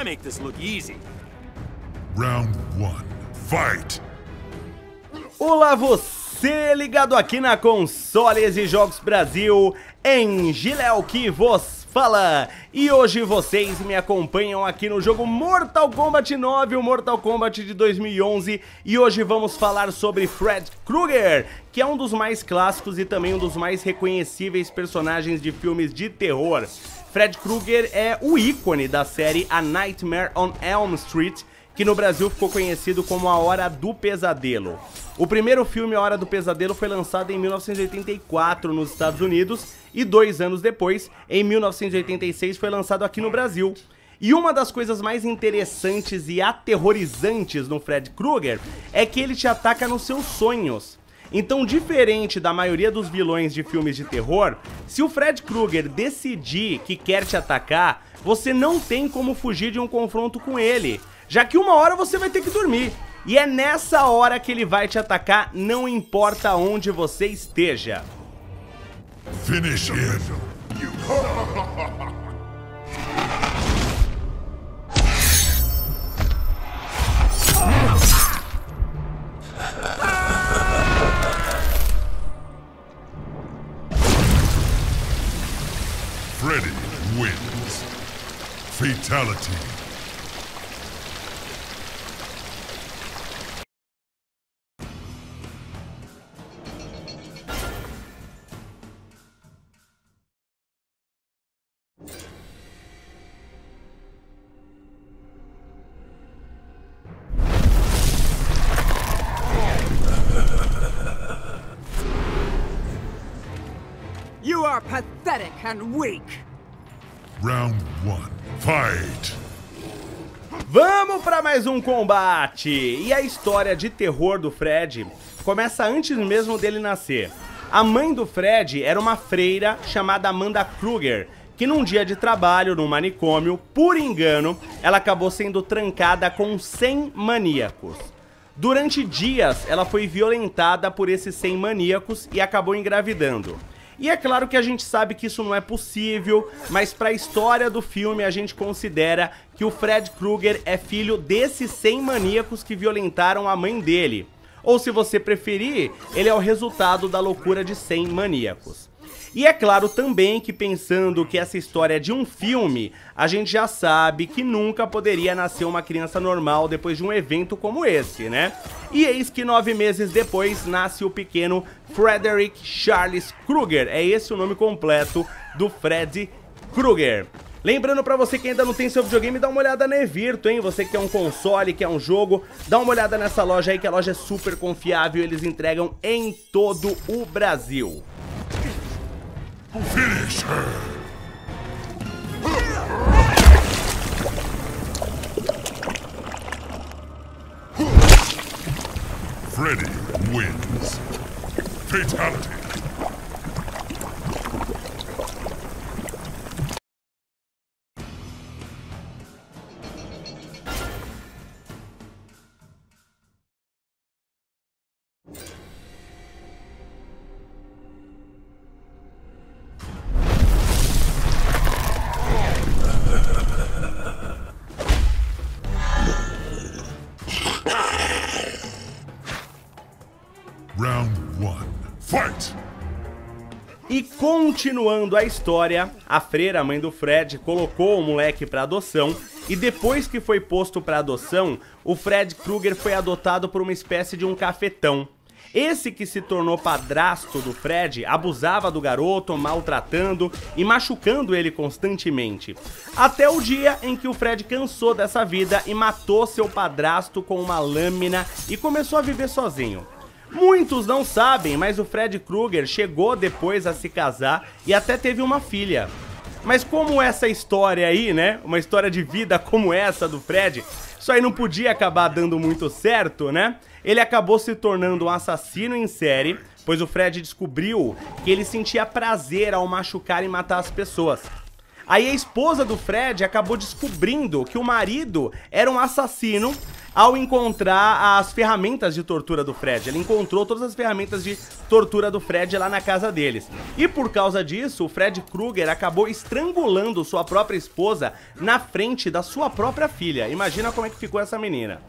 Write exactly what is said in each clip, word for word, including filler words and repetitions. I make this look easy. Round one. Fight. Olá você ligado aqui na Consoles e Jogos Brasil, Eng Leo que vos fala. E hoje vocês me acompanham aqui no jogo Mortal Kombat nove, o Mortal Kombat de dois mil e onze. E hoje vamos falar sobre Freddy Krueger, que é um dos mais clássicos e também um dos mais reconhecíveis personagens de filmes de terror. Freddy Krueger é o ícone da série A Nightmare on Elm Street, que no Brasil ficou conhecido como A Hora do Pesadelo. O primeiro filme, A Hora do Pesadelo, foi lançado em mil novecentos e oitenta e quatro nos Estados Unidos e dois anos depois, em mil novecentos e oitenta e seis, foi lançado aqui no Brasil. E uma das coisas mais interessantes e aterrorizantes no Freddy Krueger é que ele te ataca nos seus sonhos. Então, diferente da maioria dos vilões de filmes de terror, se o Freddy Krueger decidir que quer te atacar, você não tem como fugir de um confronto com ele, já que uma hora você vai ter que dormir. E é nessa hora que ele vai te atacar, não importa onde você esteja. Finish him. Freddy wins. Fatality. You are pathetic and weak. Round one, fight. Vamos para mais um combate. E a história de terror do Freddy começa antes mesmo dele nascer. A mãe do Freddy era uma freira chamada Amanda Krueger, que num dia de trabalho num manicômio, por engano, ela acabou sendo trancada com cem maníacos. Durante dias, ela foi violentada por esses cem maníacos e acabou engravidando. E é claro que a gente sabe que isso não é possível, mas para a história do filme a gente considera que o Freddy Krueger é filho desses cem maníacos que violentaram a mãe dele. Ou se você preferir, ele é o resultado da loucura de cem maníacos. E é claro também que pensando que essa história é de um filme, a gente já sabe que nunca poderia nascer uma criança normal depois de um evento como esse, né? E eis que nove meses depois nasce o pequeno Frederick Charles Krueger, é esse o nome completo do Freddy Krueger. Lembrando pra você que ainda não tem seu videogame, dá uma olhada na EVirtua, hein? Você que quer um console, quer um jogo, dá uma olhada nessa loja aí que a loja é super confiável, eles entregam em todo o Brasil. Finish her. Freddy wins. Fatality. E continuando a história, a freira, a mãe do Fred, colocou o moleque para adoção e depois que foi posto para adoção, o Freddy Krueger foi adotado por uma espécie de um cafetão. Esse que se tornou padrasto do Fred abusava do garoto, maltratando e machucando ele constantemente. Até o dia em que o Fred cansou dessa vida e matou seu padrasto com uma lâmina e começou a viver sozinho. Muitos não sabem, mas o Freddy Krueger chegou depois a se casar e até teve uma filha. Mas como essa história aí, né, uma história de vida como essa do Freddy, isso aí não podia acabar dando muito certo, né? Ele acabou se tornando um assassino em série, pois o Freddy descobriu que ele sentia prazer ao machucar e matar as pessoas. Aí a esposa do Freddy acabou descobrindo que o marido era um assassino ao encontrar as ferramentas de tortura do Fred. Ele encontrou todas as ferramentas de tortura do Fred lá na casa deles. E por causa disso, o Fred Krueger acabou estrangulando sua própria esposa na frente da sua própria filha. Imagina como é que ficou essa menina.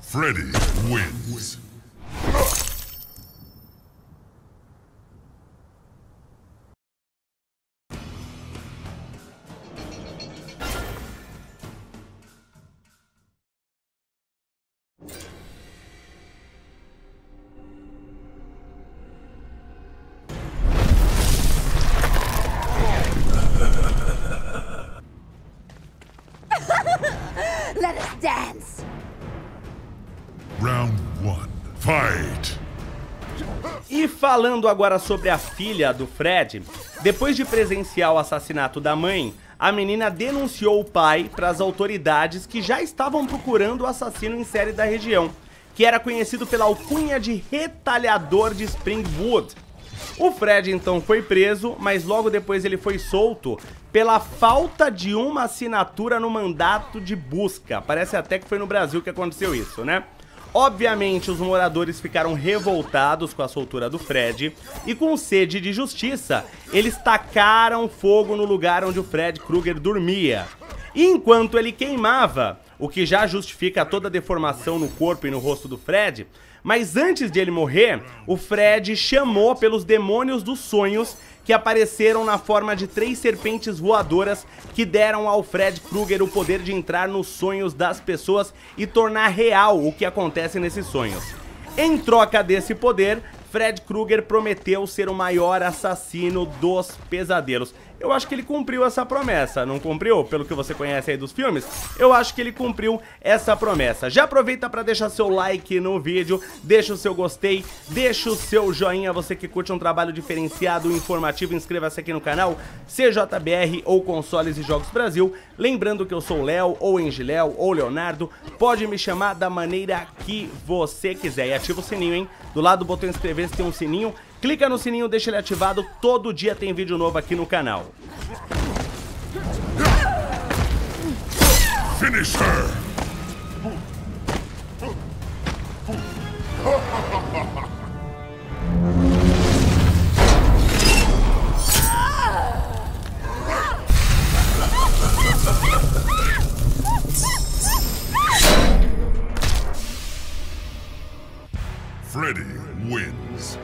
Freddy wins. Falando agora sobre a filha do Fred, depois de presenciar o assassinato da mãe, a menina denunciou o pai para as autoridades que já estavam procurando o assassino em série da região, que era conhecido pela alcunha de retalhador de Springwood. O Fred então foi preso, mas logo depois ele foi solto pela falta de uma assinatura no mandato de busca. Parece até que foi no Brasil que aconteceu isso, né? Obviamente, os moradores ficaram revoltados com a soltura do Fred e, com sede de justiça, eles tacaram fogo no lugar onde o Fred Krueger dormia. E enquanto ele queimava, o que já justifica toda a deformação no corpo e no rosto do Fred, mas antes de ele morrer, o Fred chamou pelos demônios dos sonhos que apareceram na forma de três serpentes voadoras que deram ao Fred Krueger o poder de entrar nos sonhos das pessoas e tornar real o que acontece nesses sonhos. Em troca desse poder, Fred Krueger prometeu ser o maior assassino dos pesadelos. Eu acho que ele cumpriu essa promessa, não cumpriu? Pelo que você conhece aí dos filmes, eu acho que ele cumpriu essa promessa. Já aproveita para deixar seu like no vídeo, deixa o seu gostei, deixa o seu joinha. Você que curte um trabalho diferenciado, informativo, inscreva-se aqui no canal C J B R ou Consoles e Jogos Brasil. Lembrando que eu sou o Léo, ou Eng Leo, ou Leonardo, pode me chamar da maneira que você quiser. E ativa o sininho, hein? Do lado do botão inscrever-se tem um sininho. Clica no sininho, deixa ele ativado, todo dia tem vídeo novo aqui no canal. Finish her. Freddy wins.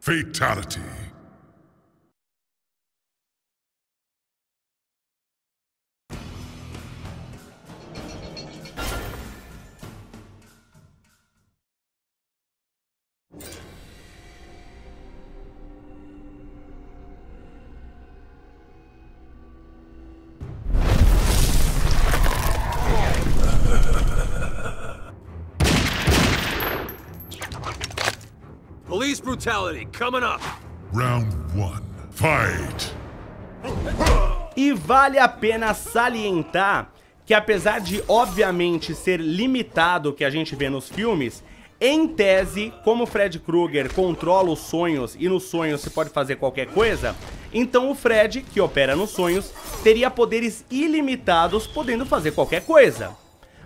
Fatality. Police brutality coming up. Round one. Fight. E vale a pena salientar que, apesar de obviamente ser limitado o que a gente vê nos filmes, em tese, como o Fred Krueger controla os sonhos e nos sonhos se pode fazer qualquer coisa, então o Fred, que opera nos sonhos, teria poderes ilimitados, podendo fazer qualquer coisa.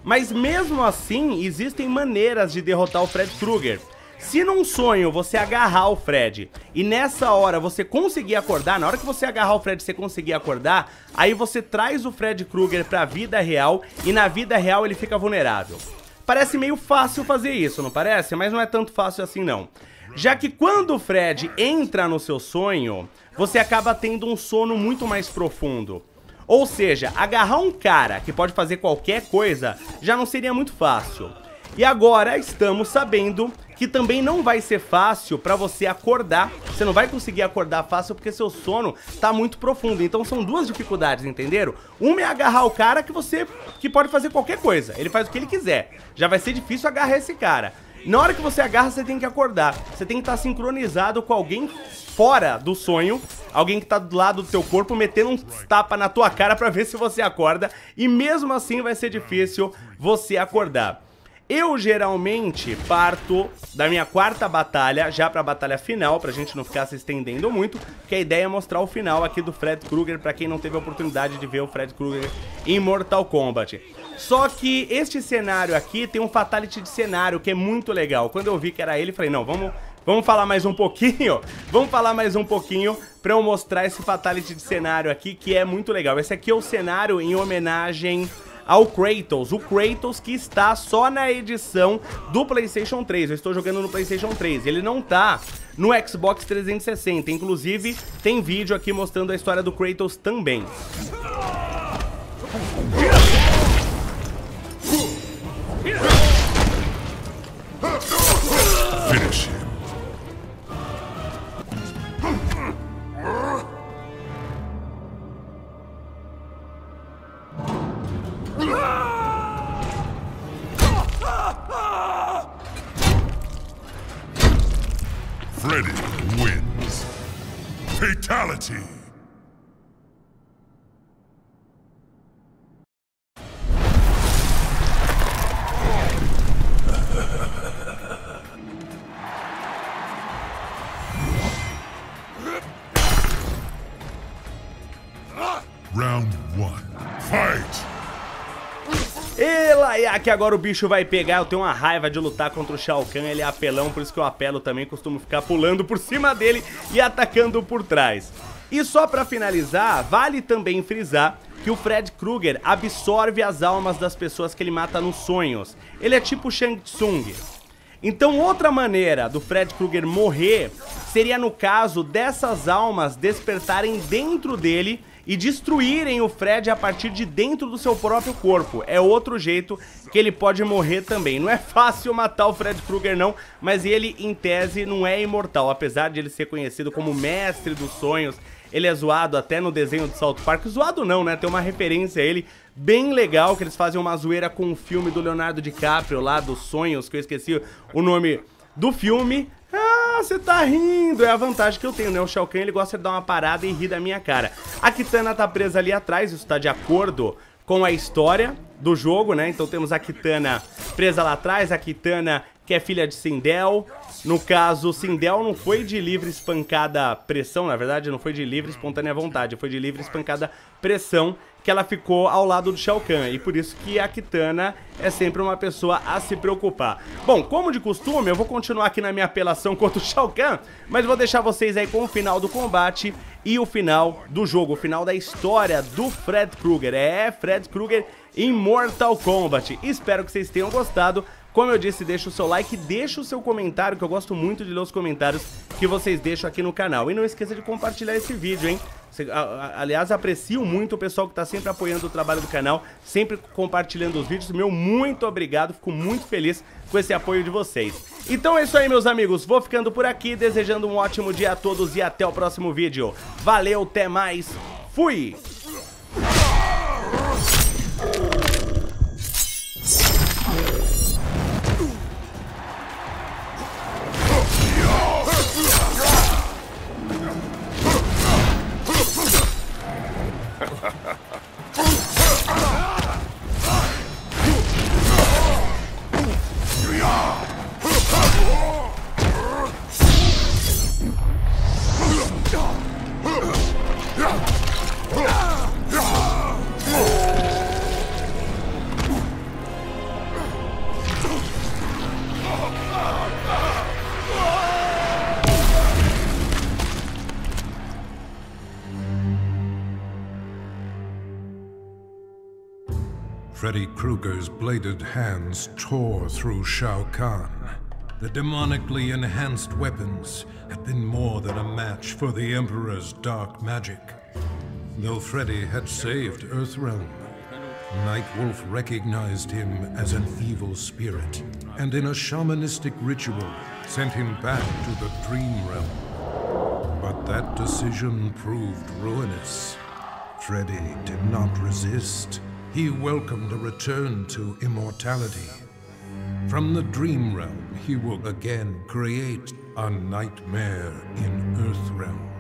Mas mesmo assim, existem maneiras de derrotar o Fred Krueger. Se num sonho você agarrar o Fred e nessa hora você conseguir acordar, na hora que você agarrar o Fred e você conseguir acordar, aí você traz o Fred Krueger pra vida real e na vida real ele fica vulnerável. Parece meio fácil fazer isso, não parece? Mas não é tanto fácil assim não. Já que quando o Fred entra no seu sonho, você acaba tendo um sono muito mais profundo. Ou seja, agarrar um cara que pode fazer qualquer coisa já não seria muito fácil. E agora estamos sabendo que também não vai ser fácil para você acordar. Você não vai conseguir acordar fácil porque seu sono tá muito profundo. Então são duas dificuldades, entenderam? Uma é agarrar o cara que você que pode fazer qualquer coisa. Ele faz o que ele quiser. Já vai ser difícil agarrar esse cara. Na hora que você agarra, você tem que acordar. Você tem que estar sincronizado com alguém fora do sonho, alguém que tá do lado do teu corpo, metendo um tapa na tua cara pra ver se você acorda. E mesmo assim vai ser difícil você acordar. Eu geralmente parto da minha quarta batalha já pra batalha final, pra gente não ficar se estendendo muito, porque a ideia é mostrar o final aqui do Freddy Krueger, pra quem não teve a oportunidade de ver o Freddy Krueger em Mortal Kombat. Só que este cenário aqui tem um fatality de cenário que é muito legal. Quando eu vi que era ele, falei, não, vamos... Vamos falar mais um pouquinho? Vamos falar mais um pouquinho pra eu mostrar esse fatality de cenário aqui, que é muito legal. Esse aqui é o cenário em homenagem ao Kratos. O Kratos que está só na edição do PlayStation três. Eu estou jogando no PlayStation três. Ele não tá no Xbox trezentos e sessenta. Inclusive, tem vídeo aqui mostrando a história do Kratos também. Finish. Freddy wins. Fatality. Round one. Fight. Ela que agora o bicho vai pegar. Eu tenho uma raiva de lutar contra o Shao Kahn. Ele é apelão, por isso que eu apelo também. Costumo ficar pulando por cima dele e atacando por trás. E só pra finalizar, vale também frisar que o Freddy Krueger absorve as almas das pessoas que ele mata nos sonhos. Ele é tipo Shang Tsung. Então outra maneira do Freddy Krueger morrer seria no caso dessas almas despertarem dentro dele e destruírem o Freddy a partir de dentro do seu próprio corpo. É outro jeito que ele pode morrer também. Não é fácil matar o Freddy Krueger não, mas ele em tese não é imortal. Apesar de ele ser conhecido como mestre dos sonhos, ele é zoado até no desenho do Salto Parque. Zoado não, né? Tem uma referência a ele bem legal, que eles fazem uma zoeira com o filme do Leonardo DiCaprio lá dos sonhos, que eu esqueci o nome do filme. Ah, você tá rindo, é a vantagem que eu tenho, né? O Shao Kahn, ele gosta de dar uma parada e rir da minha cara. A Kitana tá presa ali atrás, isso tá de acordo com a história do jogo, né? Então temos a Kitana presa lá atrás, a Kitana que é filha de Sindel. No caso, Sindel não foi de livre espancada pressão, na verdade não foi de livre espontânea vontade, foi de livre espancada pressão que ela ficou ao lado do Shao Kahn, e por isso que a Kitana é sempre uma pessoa a se preocupar. Bom, como de costume, eu vou continuar aqui na minha apelação contra o Shao Kahn, mas vou deixar vocês aí com o final do combate e o final do jogo, o final da história do Freddy Krueger. É, Freddy Krueger em Mortal Kombat. Espero que vocês tenham gostado. Como eu disse, deixa o seu like, deixa o seu comentário, que eu gosto muito de ler os comentários que vocês deixam aqui no canal. E não esqueça de compartilhar esse vídeo, hein? Aliás, aprecio muito o pessoal que tá sempre apoiando o trabalho do canal, sempre compartilhando os vídeos. Meu, muito obrigado, fico muito feliz com esse apoio de vocês. Então é isso aí, meus amigos, vou ficando por aqui, desejando um ótimo dia a todos e até o próximo vídeo. Valeu, até mais, fui! Freddy Krueger's bladed hands tore through Shao Kahn. The demonically enhanced weapons had been more than a match for the Emperor's dark magic. Though Freddy had saved Earthrealm, Nightwolf recognized him as an evil spirit, and in a shamanistic ritual sent him back to the Dream Realm. But that decision proved ruinous. Freddy did not resist. He welcomed a return to immortality. From the Dream Realm, he will again create a nightmare in Earthrealm.